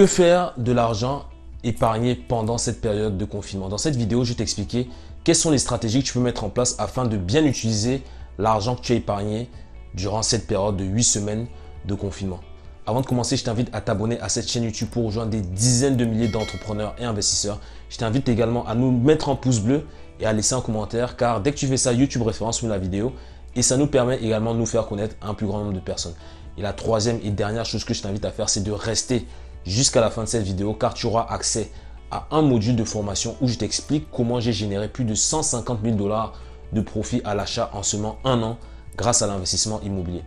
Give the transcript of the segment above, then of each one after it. Que faire de l'argent épargné pendant cette période de confinement? Dans cette vidéo, je vais t'expliquer quelles sont les stratégies que tu peux mettre en place afin de bien utiliser l'argent que tu as épargné durant cette période de 8 semaines de confinement. Avant de commencer, je t'invite à t'abonner à cette chaîne YouTube pour rejoindre des dizaines de milliers d'entrepreneurs et investisseurs. Je t'invite également à nous mettre un pouce bleu et à laisser un commentaire car dès que tu fais ça, YouTube référence la vidéo et ça nous permet également de nous faire connaître un plus grand nombre de personnes. Et la troisième et dernière chose que je t'invite à faire, c'est de rester jusqu'à la fin de cette vidéo car tu auras accès à un module de formation où je t'explique comment j'ai généré plus de 150 000 $ de profit à l'achat en seulement 1 an grâce à l'investissement immobilier.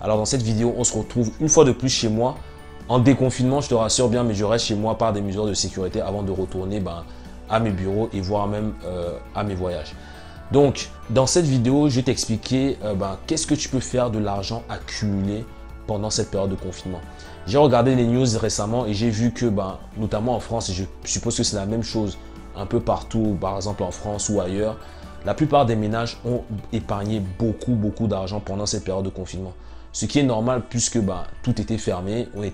Alors dans cette vidéo, on se retrouve une fois de plus chez moi. En déconfinement, je te rassure bien, mais je reste chez moi par des mesures de sécurité avant de retourner à mes bureaux et voire même à mes voyages. Donc, dans cette vidéo, je vais t'expliquer qu'est-ce que tu peux faire de l'argent accumulé pendant cette période de confinement. J'ai regardé les news récemment et j'ai vu que, notamment en France, et je suppose que c'est la même chose un peu partout, par exemple en France ou ailleurs, la plupart des ménages ont épargné beaucoup d'argent pendant cette période de confinement. Ce qui est normal puisque tout était fermé, on est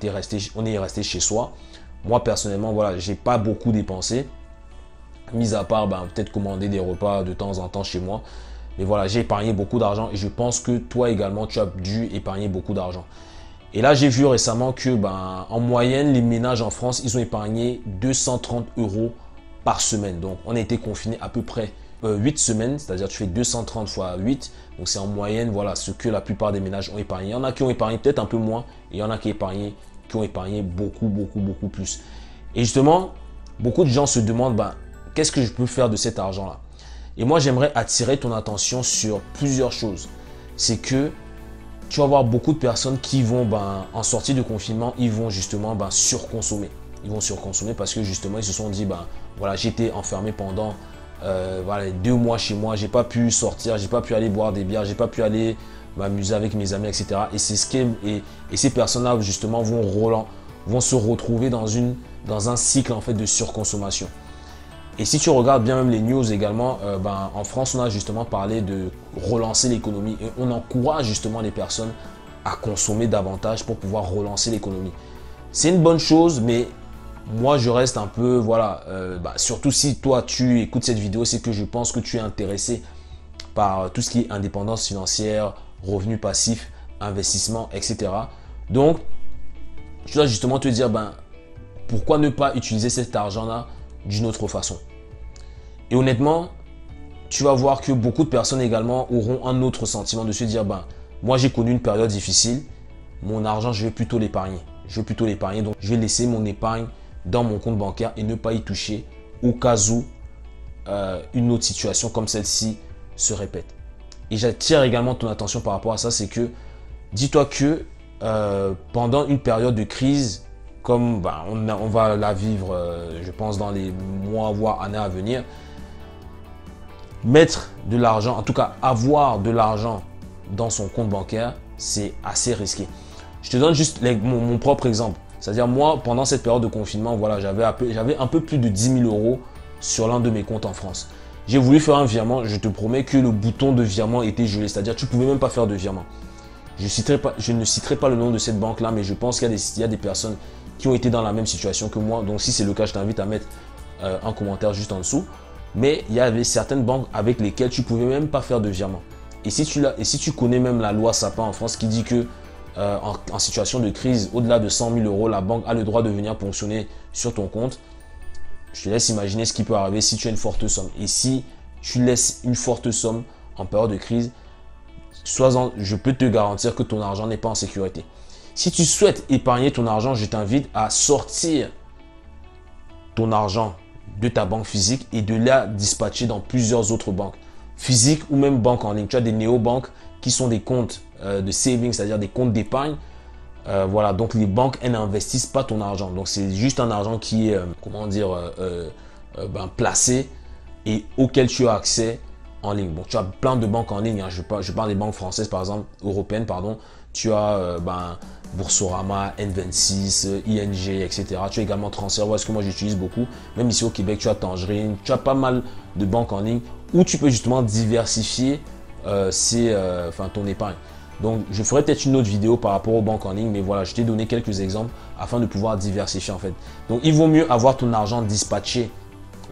resté chez soi. Moi personnellement, voilà, j'ai pas beaucoup dépensé, mis à part peut-être commander des repas de temps en temps chez moi. Mais voilà, j'ai épargné beaucoup d'argent et je pense que toi également, tu as dû épargner beaucoup d'argent. Et là, j'ai vu récemment que en moyenne, les ménages en France, ils ont épargné 230 € par semaine. Donc, on a été confinés à peu près 8 semaines, c'est-à-dire tu fais 230 fois 8, donc c'est en moyenne voilà ce que la plupart des ménages ont épargné. Il y en a qui ont épargné peut-être un peu moins et il y en a qui ont épargné beaucoup plus. Et justement, beaucoup de gens se demandent qu'est-ce que je peux faire de cet argent-là? Et moi, j'aimerais attirer ton attention sur plusieurs choses. C'est que tu vas voir beaucoup de personnes qui vont, en sortie de confinement, ils vont justement surconsommer. Ils vont surconsommer parce que justement, ils se sont dit, voilà, j'étais enfermé pendant... voilà, 2 mois chez moi, j'ai pas pu sortir, j'ai pas pu aller boire des bières, j'ai pas pu aller m'amuser avec mes amis, etc. Et c'est ce qui est, et ces personnes-là justement vont se retrouver dans un cycle en fait de surconsommation. Et si tu regardes bien même les news également, en France on a justement parlé de relancer l'économie et on encourage justement les personnes à consommer davantage pour pouvoir relancer l'économie. C'est une bonne chose, mais moi, je reste un peu, voilà, surtout si toi, tu écoutes cette vidéo, c'est que je pense que tu es intéressé par tout ce qui est indépendance financière, revenus passifs, investissement, etc. Donc, tu dois justement te dire, pourquoi ne pas utiliser cet argent-là d'une autre façon? Et honnêtement, tu vas voir que beaucoup de personnes également auront un autre sentiment de se dire, moi, j'ai connu une période difficile, mon argent, je vais plutôt l'épargner. Donc, je vais laisser mon épargne dans mon compte bancaire et ne pas y toucher au cas où une autre situation comme celle-ci se répète. Et j'attire également ton attention par rapport à ça, c'est que dis-toi que pendant une période de crise, comme on va la vivre, je pense, dans les mois, voire années à venir, mettre de l'argent, en tout cas avoir de l'argent dans son compte bancaire, c'est assez risqué. Je te donne juste mon propre exemple. C'est-à-dire, moi, pendant cette période de confinement, voilà, j'avais un peu plus de 10 000 € sur l'un de mes comptes en France. J'ai voulu faire un virement. Je te promets que le bouton de virement était gelé. C'est-à-dire, tu ne pouvais même pas faire de virement. Je ne citerai pas le nom de cette banque-là, mais je pense qu'il y a des personnes qui ont été dans la même situation que moi. Donc, si c'est le cas, je t'invite à mettre un commentaire juste en dessous. Mais il y avait certaines banques avec lesquelles tu ne pouvais même pas faire de virement. Et si tu connais même la loi Sapin en France qui dit que en situation de crise, au-delà de 100 000 €, la banque a le droit de venir ponctionner sur ton compte. Je te laisse imaginer ce qui peut arriver si tu as une forte somme. Et si tu laisses une forte somme en période de crise, je peux te garantir que ton argent n'est pas en sécurité. Si tu souhaites épargner ton argent, je t'invite à sortir ton argent de ta banque physique et de la dispatcher dans plusieurs autres banques physiques ou même banques en ligne. Tu as des néobanques qui sont des comptes de savings, c'est-à-dire des comptes d'épargne. Voilà, donc les banques, elles n'investissent pas ton argent. Donc, c'est juste un argent qui est, comment dire, placé et auquel tu as accès en ligne. Bon, tu as plein de banques en ligne. Hein. Je parle des banques françaises, par exemple, européennes, pardon. Tu as Boursorama, N26, ING, etc. Tu as également TransferWise, que moi j'utilise beaucoup. Même ici au Québec, tu as Tangerine, tu as pas mal de banques en ligne où tu peux justement diversifier ton épargne. Donc, je ferai peut-être une autre vidéo par rapport aux banques en ligne, mais voilà, je t'ai donné quelques exemples afin de pouvoir diversifier en fait. Donc, il vaut mieux avoir ton argent dispatché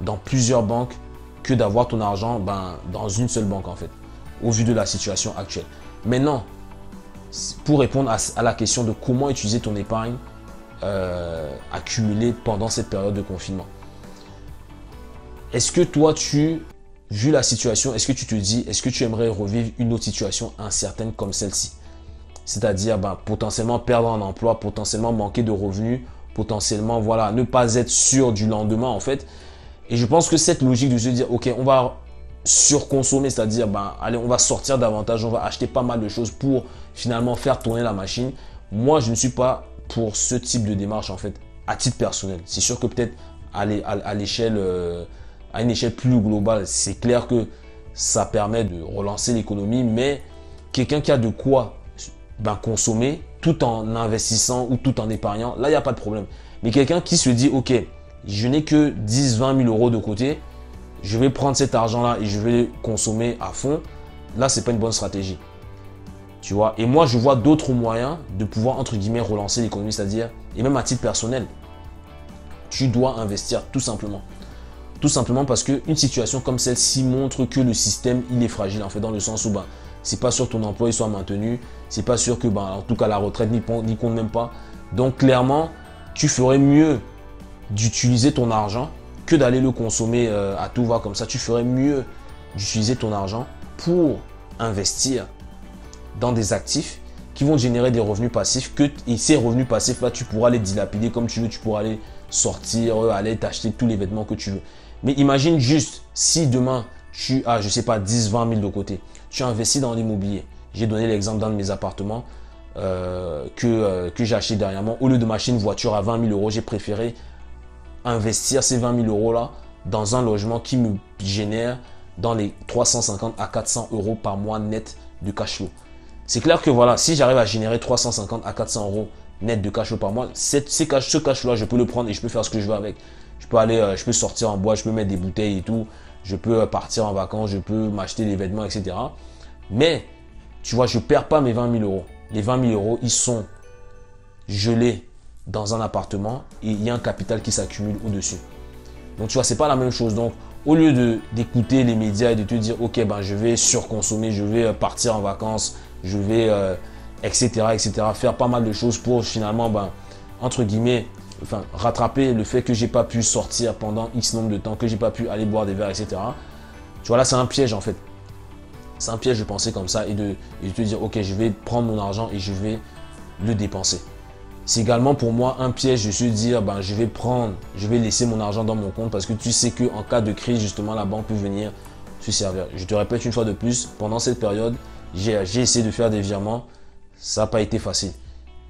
dans plusieurs banques que d'avoir ton argent dans une seule banque en fait, au vu de la situation actuelle. Maintenant, pour répondre à la question de comment utiliser ton épargne accumulée pendant cette période de confinement. Est-ce que toi, vu la situation, est-ce que tu te dis, est-ce que tu aimerais revivre une autre situation incertaine comme celle-ci? C'est-à-dire potentiellement perdre un emploi, potentiellement manquer de revenus, potentiellement voilà, ne pas être sûr du lendemain en fait. Et je pense que cette logique de se dire, ok, on va surconsommer, c'est-à-dire allez, on va sortir davantage, on va acheter pas mal de choses pour finalement faire tourner la machine. Moi, je ne suis pas pour ce type de démarche en fait, à titre personnel. C'est sûr que peut-être à une échelle plus globale, c'est clair que ça permet de relancer l'économie, mais quelqu'un qui a de quoi consommer tout en investissant ou tout en épargnant, là, il n'y a pas de problème. Mais quelqu'un qui se dit, ok, je n'ai que 10, 20 000 euros de côté, je vais prendre cet argent-là et je vais le consommer à fond, là, ce n'est pas une bonne stratégie. Tu vois, et moi, je vois d'autres moyens de pouvoir, entre guillemets, relancer l'économie, c'est-à-dire, et même à titre personnel, tu dois investir tout simplement. Tout simplement parce qu'une situation comme celle-ci montre que le système, il est fragile en fait, dans le sens où c'est pas sûr que ton emploi soit maintenu, c'est pas sûr que en tout cas la retraite n'y compte même pas. Donc clairement, tu ferais mieux d'utiliser ton argent que d'aller le consommer à tout va comme ça. Tu ferais mieux d'utiliser ton argent pour investir dans des actifs qui vont générer des revenus passifs et ces revenus passifs là, tu pourras les dilapider comme tu veux, tu pourras les sortir, aller t'acheter tous les vêtements que tu veux. Mais imagine juste, si demain, tu as, je sais pas, 10, 20 000 de côté, tu investis dans l'immobilier. J'ai donné l'exemple d'un de mes appartements que j'ai acheté dernièrement. Au lieu de m'acheter une voiture à 20 000 euros, j'ai préféré investir ces 20 000 euros-là dans un logement qui me génère dans les 350 à 400 euros par mois net de cash flow. C'est clair que voilà, si j'arrive à générer 350 à 400 euros net de cash flow par mois, ce cash flow-là, je peux le prendre et je peux faire ce que je veux avec. Je peux aller, je peux sortir en bois, je peux mettre des bouteilles et tout. Je peux partir en vacances, je peux m'acheter des vêtements, etc. Mais, tu vois, je ne perds pas mes 20 000 euros. Les 20 000 euros, ils sont gelés dans un appartement et il y a un capital qui s'accumule au-dessus. Donc, tu vois, ce n'est pas la même chose. Donc, au lieu d'écouter les médias et de te dire, ok, je vais surconsommer, je vais partir en vacances, je vais, etc., faire pas mal de choses pour finalement, entre guillemets, rattraper le fait que j'ai pas pu sortir pendant X nombre de temps, que j'ai pas pu aller boire des verres, etc. Tu vois, là, c'est un piège en fait. C'est un piège de penser comme ça et de te dire, ok, je vais prendre mon argent et je vais le dépenser. C'est également pour moi un piège de se dire, je vais laisser mon argent dans mon compte parce que tu sais qu'en cas de crise, justement, la banque peut venir se servir. Je te répète une fois de plus, pendant cette période, j'ai essayé de faire des virements, ça n'a pas été facile.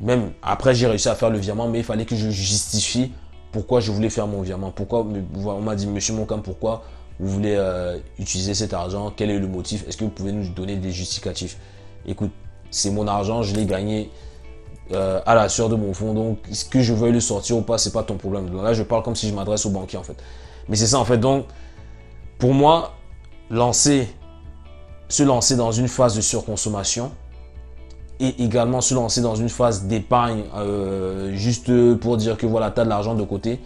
Même après, j'ai réussi à faire le virement, mais il fallait que je justifie pourquoi je voulais faire mon virement. Pourquoi on m'a dit, monsieur Monkam, pourquoi vous voulez utiliser cet argent? Quel est le motif? Est-ce que vous pouvez nous donner des justificatifs? Écoute, c'est mon argent, je l'ai gagné à la sueur de mon fonds. Donc, est-ce que je veux le sortir ou pas? C'est pas ton problème. Donc là, je parle comme si je m'adresse au banquier en fait. Mais c'est ça en fait. Donc, pour moi, se lancer dans une phase de surconsommation, et également se lancer dans une phase d'épargne juste pour dire que voilà, tu as de l'argent de côté,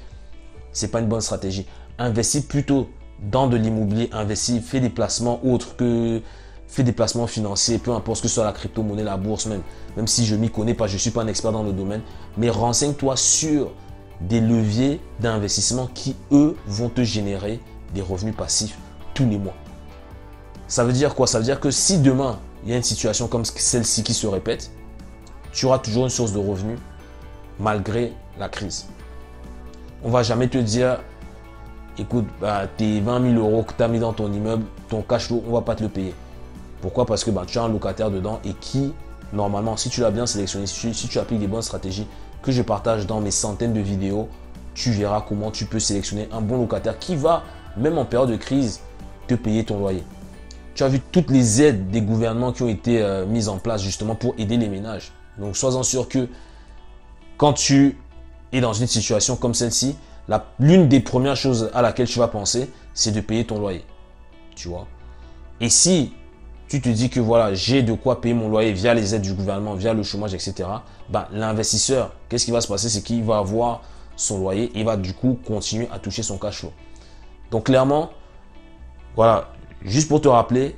c'est pas une bonne stratégie. Investis plutôt dans de l'immobilier, investis, fais des placements autres que, fais des placements financiers, peu importe ce que soit la crypto-monnaie, la bourse même si je m'y connais pas, je suis pas un expert dans le domaine, mais renseigne-toi sur des leviers d'investissement qui, eux, vont te générer des revenus passifs tous les mois. Ça veut dire quoi? Ça veut dire que si demain, il y a une situation comme celle-ci qui se répète, tu auras toujours une source de revenus malgré la crise. On ne va jamais te dire, écoute, tes 20 000 euros que tu as mis dans ton immeuble, ton cash flow, on ne va pas te le payer. Pourquoi? Parce que tu as un locataire dedans et qui, normalement, si tu l'as bien sélectionné, si tu appliques des bonnes stratégies que je partage dans mes centaines de vidéos, tu verras comment tu peux sélectionner un bon locataire qui va, même en période de crise, te payer ton loyer. Tu as vu toutes les aides des gouvernements qui ont été mises en place justement pour aider les ménages. Donc, sois-en sûr que Quand tu es dans une situation comme celle-ci, l'une des premières choses à laquelle tu vas penser, c'est de payer ton loyer. Tu vois? Et si tu te dis que voilà, j'ai de quoi payer mon loyer via les aides du gouvernement, via le chômage, etc., bah, l'investisseur, qu'est-ce qui va se passer? C'est qu'il va avoir son loyer et il va du coup continuer à toucher son cash flow. Donc clairement, voilà, juste pour te rappeler,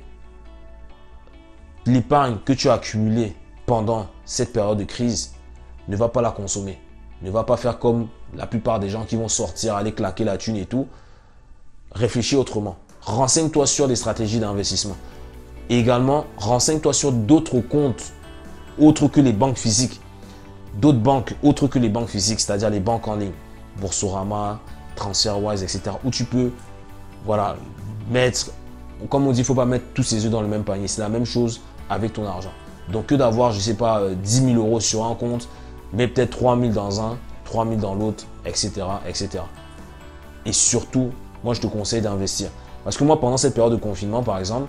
l'épargne que tu as accumulée pendant cette période de crise, ne va pas la consommer. Ne va pas faire comme la plupart des gens qui vont sortir, aller claquer la thune et tout. Réfléchis autrement. Renseigne-toi sur des stratégies d'investissement. Et également, renseigne-toi sur d'autres comptes, autres que les banques physiques. D'autres banques, autres que les banques physiques, c'est-à-dire les banques en ligne. Boursorama, TransferWise, etc. Où tu peux, voilà, mettre, comme on dit, il ne faut pas mettre tous ses œufs dans le même panier. C'est la même chose avec ton argent. Donc, que d'avoir, je ne sais pas, 10 000 euros sur un compte, mais peut-être 3 000 dans un, 3 000 dans l'autre, etc., etc. Et surtout, moi, je te conseille d'investir. Parce que moi, pendant cette période de confinement, par exemple,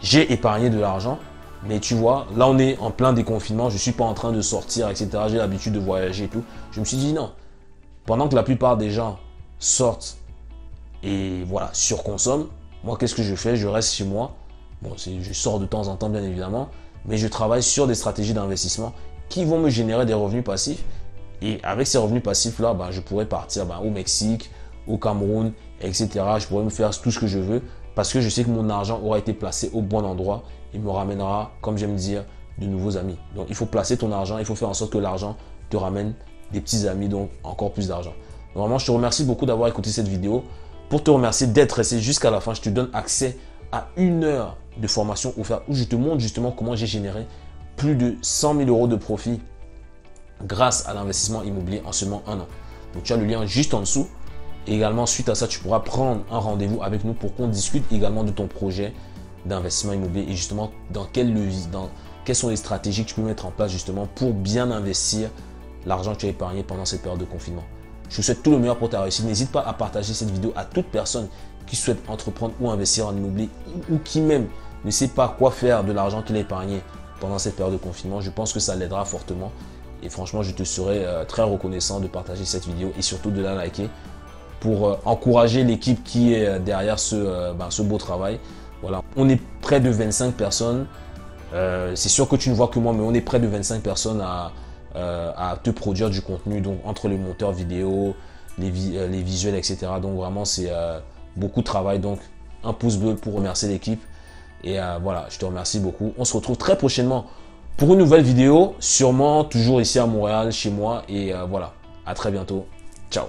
j'ai épargné de l'argent. Mais tu vois, là, on est en plein déconfinement. Je ne suis pas en train de sortir, etc. J'ai l'habitude de voyager et tout. Je me suis dit non. Pendant que la plupart des gens sortent et voilà, surconsomment, moi, qu'est-ce que je fais? Je reste chez moi. Bon, je sors de temps en temps, bien évidemment. Mais je travaille sur des stratégies d'investissement qui vont me générer des revenus passifs. Et avec ces revenus passifs-là, ben, je pourrais partir au Mexique, au Cameroun, etc. Je pourrais me faire tout ce que je veux parce que je sais que mon argent aura été placé au bon endroit et me ramènera, comme j'aime dire, de nouveaux amis. Donc, il faut placer ton argent. Il faut faire en sorte que l'argent te ramène des petits amis, donc encore plus d'argent. Vraiment, je te remercie beaucoup d'avoir écouté cette vidéo. Pour te remercier d'être resté jusqu'à la fin, je te donne accès à 1 heure de formation offerte où je te montre justement comment j'ai généré plus de 100 000 euros de profit grâce à l'investissement immobilier en seulement 1 an. Donc, tu as le lien juste en dessous. Et également, suite à ça, tu pourras prendre un rendez-vous avec nous pour qu'on discute également de ton projet d'investissement immobilier et justement dans quel levier, dans quelles sont les stratégies que tu peux mettre en place justement pour bien investir l'argent que tu as épargné pendant cette période de confinement. Je vous souhaite tout le meilleur pour ta réussite. N'hésite pas à partager cette vidéo à toute personne qui souhaite entreprendre ou investir en immobilier ou qui même ne sait pas quoi faire de l'argent qu'il a épargné pendant cette période de confinement. Je pense que ça l'aidera fortement et franchement, je te serais très reconnaissant de partager cette vidéo et surtout de la liker pour encourager l'équipe qui est derrière ce beau travail. Voilà, on est près de 25 personnes. C'est sûr que tu ne vois que moi, mais on est près de 25 personnes à te produire du contenu, donc entre les monteurs vidéo, les visuels, etc. Donc vraiment, c'est beaucoup de travail. Donc un pouce bleu pour remercier l'équipe. Et voilà, je te remercie beaucoup. On se retrouve très prochainement pour une nouvelle vidéo, sûrement toujours ici à Montréal, chez moi. Et voilà, à très bientôt. Ciao.